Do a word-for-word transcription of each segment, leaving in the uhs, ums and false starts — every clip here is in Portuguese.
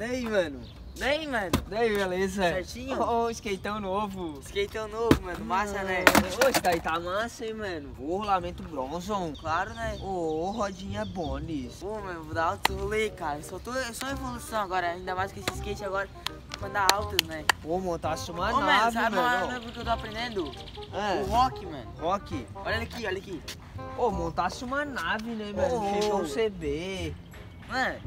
Daí, mano? Daí, mano? Daí, beleza? Certinho? Ô, oh, skateão novo. Skateão novo, mano. Massa, hum, né? Ô, oh, isso daí tá massa, hein, mano? Ô, oh, rolamento Bronson. Claro, né? Ô, oh, rodinha Bonis. Ô, oh, mano, vou dar alto rolê, cara. Eu só tô só evolução agora, ainda mais com esse skate agora. Mandar altas, né? Ô, montaste uma oh, nave, mano. Sabe mano, o que eu tô aprendendo? É. O rock, mano. Rock? Olha aqui, olha aqui. Ô, oh, montaste uma nave, né, mano? Chegou oh. um C B. Mano,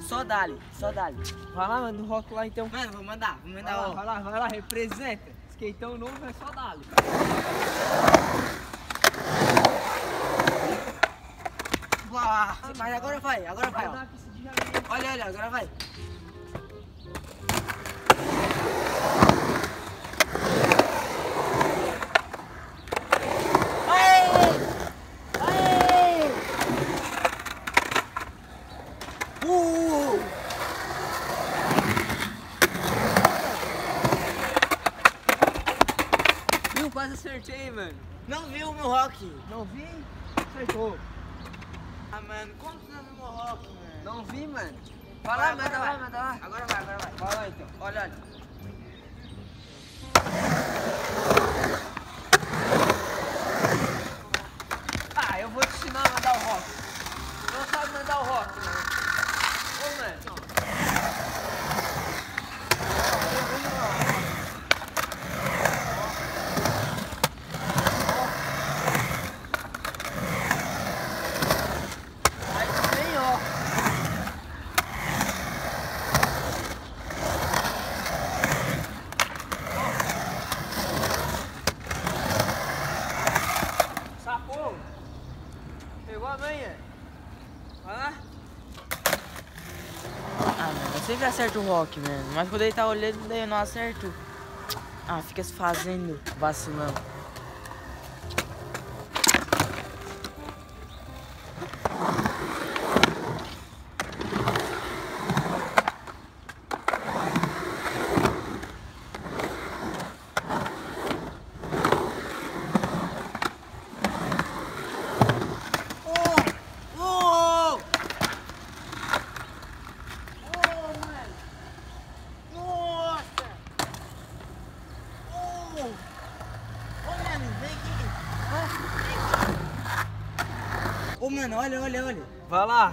só dali, só dali. Vai lá, manda o rock lá então. Mano, vou mandar, vou mandar vai lá, o... vai lá, vai lá, representa. Skateão novo é só dali. Uau, mas agora vai, agora vai. Ó. Olha, olha, agora vai. Quase acertei, mano. Não viu o meu rock? Não vi? Acertou. Ah, mano, como tu não viu o meu rock, mano? Não vi, mano. Vai lá, manda lá, manda lá. Agora vai, agora vai. Vai lá, então. Olha, olha. Ah, eu vou te ensinar a mandar o rock. Não sabe mandar o rock, mano. Ô, mano. Eu acerto o rock, mano, mas quando ele tá olhando, daí eu não acerto. Ah, fica se fazendo vacilão. Ô, oh, mano, olha, olha, olha. Vai lá.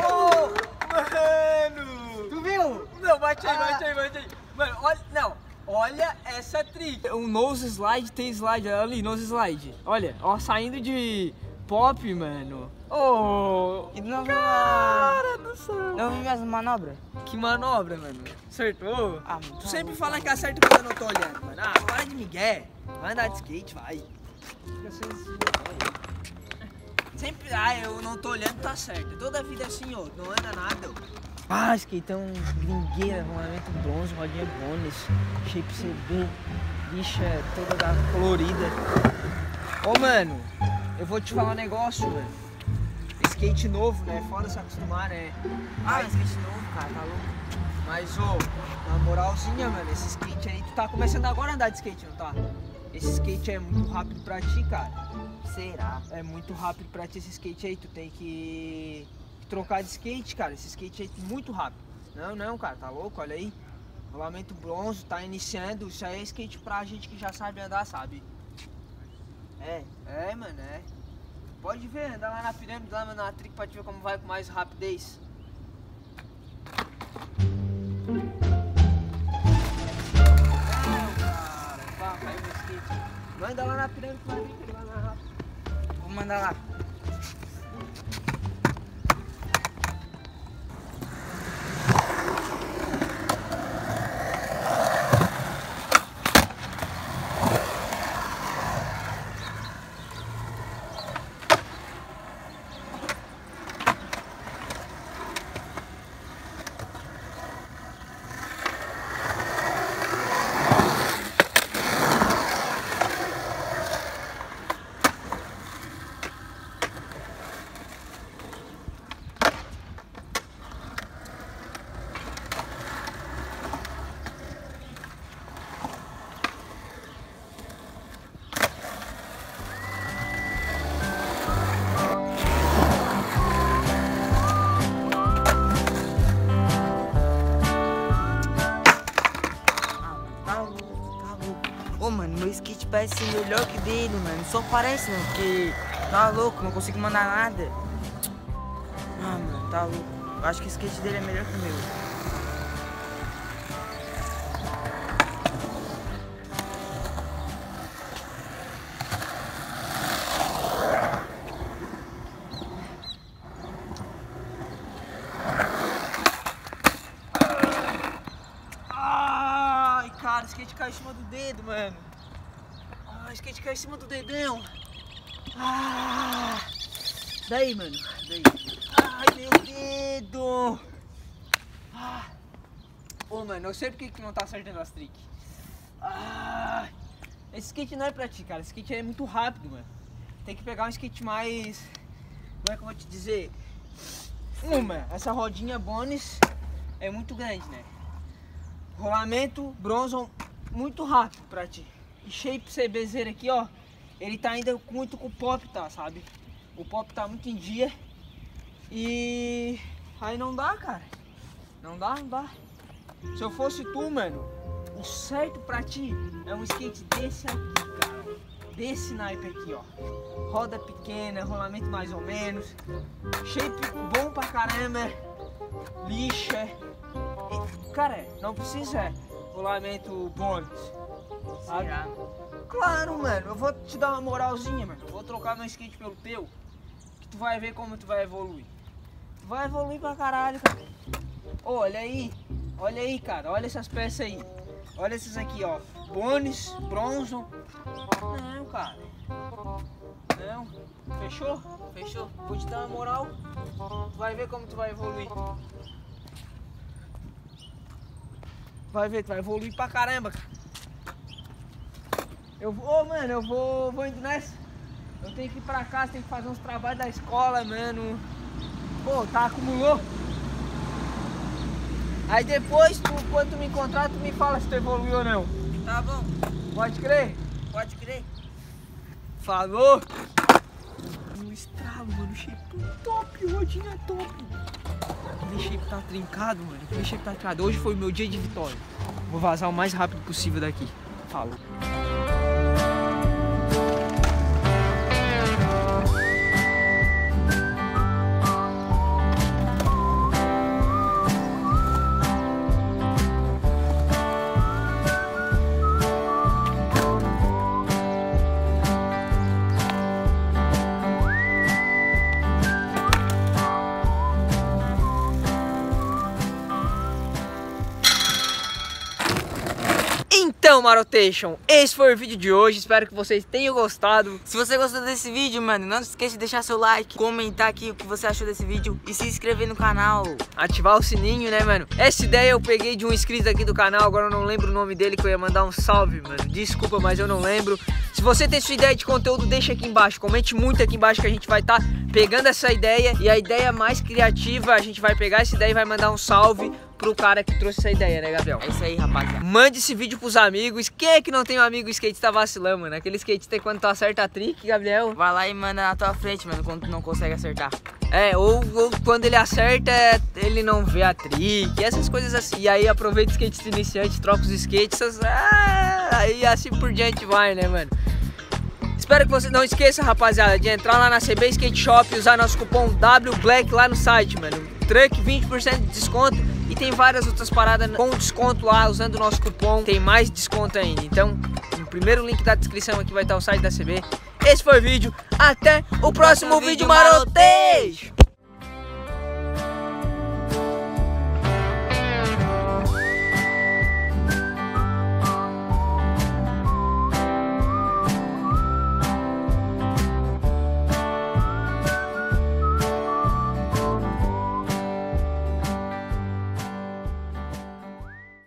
Oh, mano. Tu viu? Não, bate aí, ah. bate aí, bate aí. Mano, olha, não. Olha essa trick. Um nose slide, tem slide, olha ali, nose slide. Olha, ó, saindo de pop, mano. Oh, e não cara do céu. Não vi mais manobra? Que manobra, mano? Acertou? Ah, tu sempre fala que acerta quando eu não tô olhando, mano. Ah, para de migué. Vai andar de skate, vai. Sempre, ah, eu não tô olhando, tá certo. Toda vida assim, ó, não anda nada, ó. Ah, skateão, gringueira, rolamento bronze, rodinha bônus, shape C B, bicha toda colorida. Ô, mano, eu vou te falar um negócio, velho. Skate novo, né? Foda se acostumar, né? Ah, skate novo, cara, tá louco. Mas, ô, na moralzinha, mano, esse skate aí, tu tá começando agora a andar de skate, não tá? Esse skate é muito rápido pra ti, cara. Será? É muito rápido pra ti esse skate aí, tu tem que... trocar de skate, cara, esse skate aí é muito rápido. Não, não, cara, tá louco? Olha aí. Rolamento bronze, tá iniciando. Isso aí é skate pra gente que já sabe andar, sabe? É, é, mano, é. Pode ver, andar lá na pirâmide, lá na trick pra te ver como vai com mais rapidez. Ah, cara, vai, vai, skate. Manda lá na pirâmide, pra ver lá na rápido. Vou mandar lá. Ô, mano, meu skate parece melhor que dele, mano. Só parece, mano, porque tá louco, não consigo mandar nada. Ah, mano, tá louco. Eu acho que o skate dele é melhor que o meu. Cara, o skate caiu em cima do dedo, mano. Ah, o skate caiu em cima do dedão. Ah, daí, mano. Daí. Ai, meu dedo. Ah. Pô, mano, eu sei porque que não tá acertando as tricks. Ah. Esse skate não é pra ti, cara. Esse skate é muito rápido, mano. Tem que pegar um skate mais... Como é que eu vou te dizer? Uma, essa rodinha bônus é muito grande, né? Rolamento Bronson muito rápido pra ti. E shape C B aqui, ó. Ele tá ainda muito com o pop, tá, sabe? O pop tá muito em dia. E aí não dá, cara. Não dá, não dá. Se eu fosse tu, mano, o certo pra ti é um skate desse aqui, cara. Desse naipe aqui, ó. Roda pequena, rolamento mais ou menos. Shape bom pra caramba. Lixa. Cara, não precisa rolamento bônus. Será? Claro, mano. Eu vou te dar uma moralzinha, mano. Eu vou trocar meu skate pelo teu. Que tu vai ver como tu vai evoluir. Tu vai evoluir pra caralho, cara. Oh, olha aí. Olha aí, cara. Olha essas peças aí. Olha essas aqui, ó. Bônus, Bronson. Não, cara. Não. Fechou? Fechou. Vou te dar uma moral. Tu vai ver como tu vai evoluir. Vai ver, tu vai evoluir pra caramba, cara. Eu vou, oh, mano, eu vou, vou indo nessa. Eu tenho que ir pra casa, tenho que fazer uns trabalhos da escola, mano. Pô, tá, acumulou. Aí depois, tu, quando tu me encontrar, tu me fala se tu evoluiu ou não. Tá bom. Pode crer? Pode crer. Falou. Um estralo, mano, shape top, rodinha top. Aquele shape tá trincado, mano. Aquele shape tá trincado. Hoje foi o meu dia de vitória. Vou vazar o mais rápido possível daqui. Falou. Então, Maroteition, esse foi o vídeo de hoje, espero que vocês tenham gostado. Se você gostou desse vídeo, mano, não se esqueça de deixar seu like, comentar aqui o que você achou desse vídeo e se inscrever no canal. Ativar o sininho, né, mano? Essa ideia eu peguei de um inscrito aqui do canal, agora eu não lembro o nome dele, que eu ia mandar um salve, mano. Desculpa, mas eu não lembro. Se você tem sua ideia de conteúdo, deixa aqui embaixo, comente muito aqui embaixo que a gente vai estar tá pegando essa ideia. E a ideia mais criativa, a gente vai pegar essa ideia e vai mandar um salve pro cara que trouxe essa ideia, né, Gabriel? É isso aí, rapaziada. Mande esse vídeo pros amigos. Quem é que não tem um amigo skate tá vacilando, mano? Aquele skatista quando tu acerta a trick, Gabriel, vai lá e manda na tua frente, mano, quando tu não consegue acertar. É, ou, ou quando ele acerta, ele não vê a trick, essas coisas assim. E aí aproveita o skatista iniciante, troca os skates, essas... ah, aí assim por diante vai, né, mano? Espero que você não esqueça, rapaziada, de entrar lá na C B Skate Shop e usar nosso cupom W Black lá no site, mano. Truck vinte por cento de desconto. E tem várias outras paradas com desconto lá, usando o nosso cupom, tem mais desconto ainda. Então, no primeiro link da descrição aqui vai estar o site da C B. Esse foi o vídeo, até o próximo vídeo, Maroteijo!